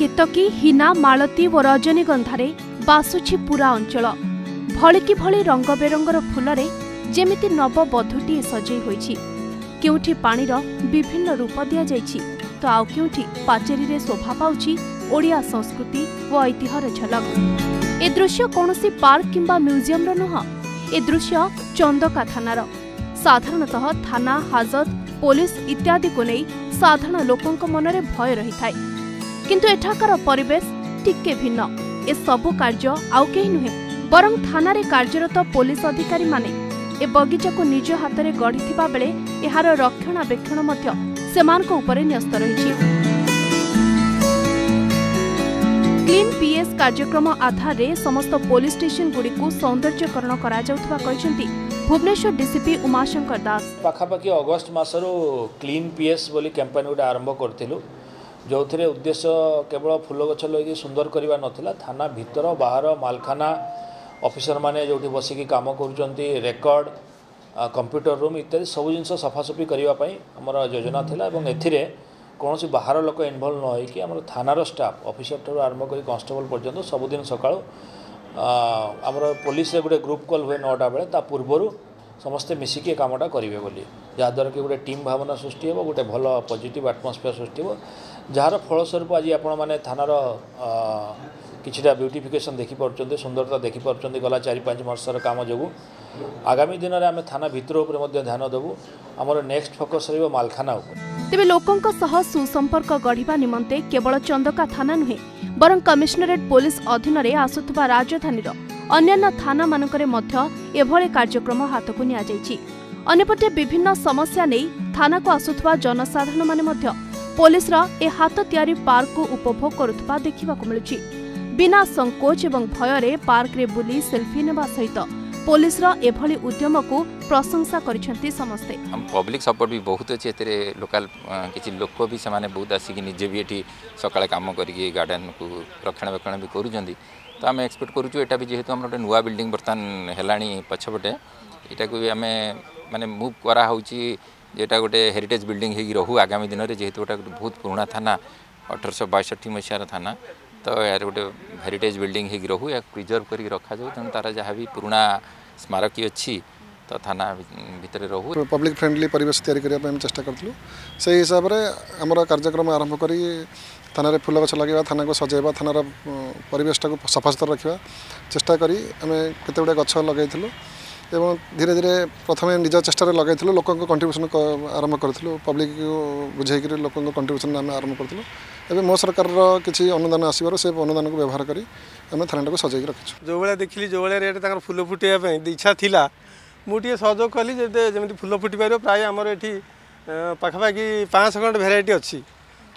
केतकी हिना मालती और रजनीगंधारे बासुछि पूरा अंचल भलिकी भली रंग बेरंगर फुलरे जेमिति नव बधुटी सजई होईछि। केउठी पानीर विभिन्न रूप दिया जाईछि तो आउ केउठी पाचेरी रे शोभा पाउछि ओडिया संस्कृति और ऐतिह्यर झलक। ए दृश्य कौनसी पार्क किंबा म्यूजियम रो नह, ए दृश्य चंदका थानार। साधारणतः थाना हाजत पुलिस इत्यादि को नहीं साधारण लोकों मनरे भय रही थाए, किंतु एठाकार परिवेश टिके भिन्न। ए सबु कार्य आउ कहीं नुहे बरं थाना रे कार्यरत पुलिस अधिकारी माने ए बगीचा को निज हाथ में गढ़ी बेले यार रक्षणाबेक्षण से न्यस्त रही। क्लीन पीएस कार्यक्रम आधार रे समस्त पुलिस स्टेशन गुडी को सौंदर्यकरण करा जाउथवा कहचंती भुवनेश्वर डीसीपी उमाशंकर दास। पाखापाखि अगस्ट मसर क्लीन पीएस बोली कैंपेन गोटे आरंभ करूँ जो थे उद्देश्य केवल फुलगछ लगे सुंदर करवा नाला, थाना भीतर बाहर मालखाना ऑफिसर माने जो बसिकी काम करुँच रेकर्ड कंप्यूटर रूम इत्यादि सब जिन सफासफी करने आमर योजना थी। ए कौन बाहर लोक इनवल्व न होगी आम थानार स्टाफ ऑफिसर ठूँ आरंभ कर कन्स्टेबल पर्यटन सबुदिन सका आमर पुलिस गोटे ग्रुप कल हुए 9टा बेले ता पूर्वर समस्ते मिसिकी कामटा करेंगे बोली जहाँद्वारा कि गोटे टीम भावना सृष्टि हो गोटे भल पॉजिटिव आटमोस्फियर सृष्टि हो जार फलस्वरूप आज आपण मैंने थानार किछिटा ब्यूटिफिकेशन देखिपुंत सुंदरता देखिपुंत गला 4-5 वर्षर काम जो आगामी दिन में आम थाना भितर उपर ध्यान देवु। आमर नेक्स्ट फोकस रहिबो मालखाना उपर। तेबे लोकंक सह सुसंपर्क गढ़िबा निमंते केवल चंदका थाना नुहे बरं कमिश्नरेट पुलिस अधीन रे आसुथबा राजधानी अन्यान्य थाना मानकरे मध्य एभळे कार्यक्रम हाथ को निया जायछि। अन्यपटे विभिन्न समस्या नै थाना को आसुथबा जनसाधारण माने मध्य पुलिस रा ए हाथ तयारी पार्क को उपभोग करुथबा देखिबा को मिलुछि। बिना संकोच एवं भय रे पार्क रे बुली सेल्फी नेबा सहित पुलिस एभली उद्यम को प्रशंसा करिसेंती समस्ते। हम पब्लिक सपोर्ट भी बहुत अच्छे लोकल किसी लोक भी से बहुत आसिक निजे भी ये सकाल कम कर गार्डन को रक्षणाबेक्षण भी करुँच तो आम एक्सपेक्ट करुँ ये भी जेहेतु आम गोटे नुआ बिल्डिंग बर्तमान है पछपटे यहाँ को भी आम मानने मुव कराऊ जेटा गोटे हेरिटेज बिल्डिंग हो आगामी दिन में जेहेतु गोटे बहुत पुराना थाना 1862 मसीहार थाना तो यार गोटे हेरिटेज बिल्डिंग है रो या प्रिजर्व कर रखा जाऊ तेना तार जहाँ भी पुराना स्मारकी अच्छी तो थाना भितर रो पब्लिक फ्रेंडली परिवेश तैयारी करने चेष्टा करूँ। से हिसाब से आमर कार्यक्रम आरंभ कर थाना फूल गछ लगे थाना को सजाइबा थानार परिवेश सफासुतर रखा चेष्टा करी केतगुड़ा गछ लगे एवं धीरे धीरे प्रथम निज चेष्टा लगे लोक कंट्रीब्यूशन आरंभ करूँ पब्लिक को बुझेक लोक कंट्रीब्यूशन आम आरंभ करूँ। एवं मो सरकार किसी अनुदान आसवर से अनुदान को व्यवहार करी आम थाना सजाई रखी जो भाया देखिली जो भाया रेट फूल फुटाई इच्छा थी मुझे सहयोग कली जमी फूल फुटी पार प्राय आमर ये पाखापाखि 500 खंड भेराइट अच्छी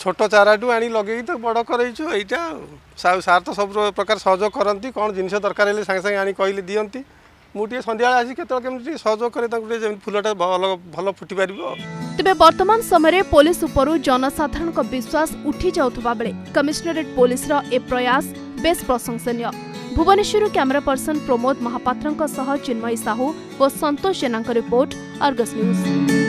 छोट चारा टू आनी लगे तो बड़ करूँ यहाँ सार तो सब प्रकार सहयोग करती कौन जिन दरकार है सांगे सांगे आनी कहले दिखती मुझे सन्या आते सहयोग करें फूलटा भल फुटी पार। तेरे बर्तमान समय पुलिस उपरू जनसाधारण विश्वास उठी जाउथबा बेले कमिश्नरेट पुलिस ए प्रयास बेस प्रशंसनीय। भुवनेश्वर कैमरा पर्सन प्रमोद महापात्र चिन्मयी साहू और संतोष सेना रिपोर्ट आर्गस न्यूज।